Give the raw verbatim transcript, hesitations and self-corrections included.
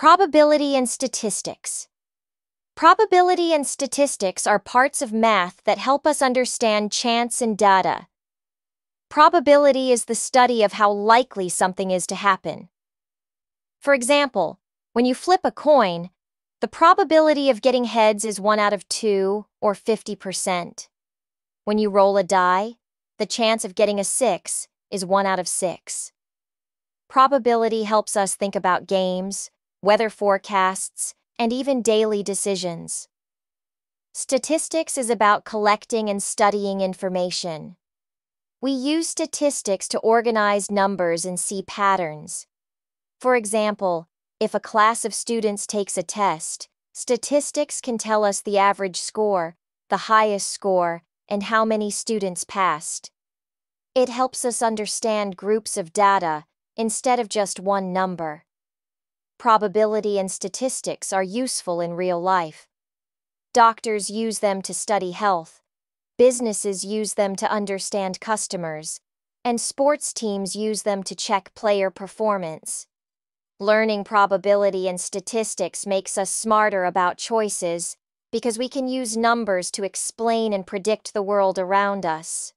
Probability and statistics. Probability and statistics are parts of math that help us understand chance and data. Probability is the study of how likely something is to happen. For example, when you flip a coin, the probability of getting heads is one out of two, or fifty percent. When you roll a die, the chance of getting a six is one out of six. Probability helps us think about games, weather forecasts, and even daily decisions. Statistics is about collecting and studying information. We use statistics to organize numbers and see patterns. For example, if a class of students takes a test, statistics can tell us the average score, the highest score, and how many students passed. It helps us understand groups of data instead of just one number. Probability and statistics are useful in real life. Doctors use them to study health, businesses use them to understand customers, and sports teams use them to check player performance. Learning probability and statistics makes us smarter about choices because we can use numbers to explain and predict the world around us.